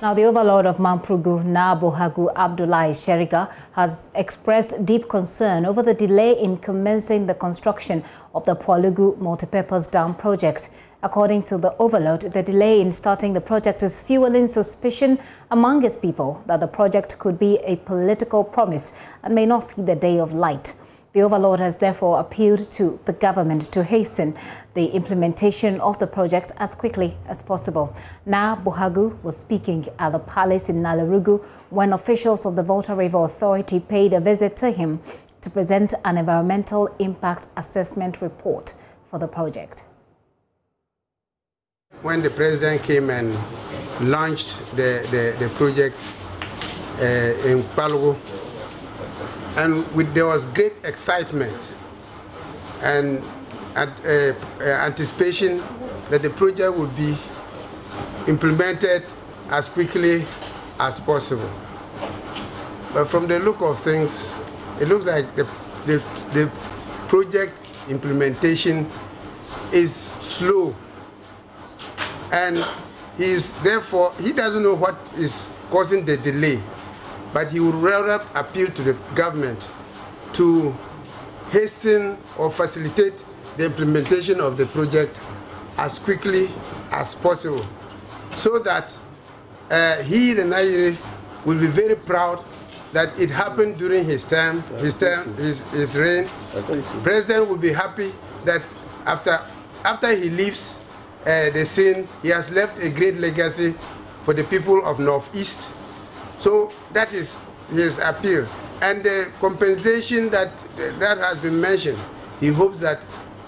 Now, the overlord of Mamprugu, Nabohagu Abdullahi Sheriga, has expressed deep concern over the delay in commencing the construction of the Pwulugu multipurpose dam project. According to the overlord, the delay in starting the project is fueling suspicion among his people that the project could be a political promise and may not see the day of light. The overlord has therefore appealed to the government to hasten the implementation of the project as quickly as possible. Nabohagu was speaking at the palace in Nalerigu when officials of the Volta River Authority paid a visit to him to present an environmental impact assessment report for the project. When the president came and launched the project in Pwulugu, and there was great excitement and anticipation that the project would be implemented as quickly as possible. But from the look of things, it looks like the project implementation is slow, and he doesn't know what is causing the delay. But he would rather appeal to the government to hasten or facilitate the implementation of the project as quickly as possible, so that he, the Nalerigu, will be very proud that it happened during his time, his reign. The president will be happy that after he leaves the scene, he has left a great legacy for the people of Northeast. So that is his appeal. And the compensation that has been mentioned, he hopes that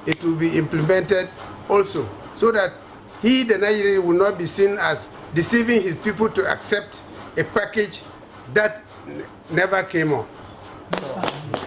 it will be implemented also, so that he, the Nigerian, will not be seen as deceiving his people to accept a package that never came on.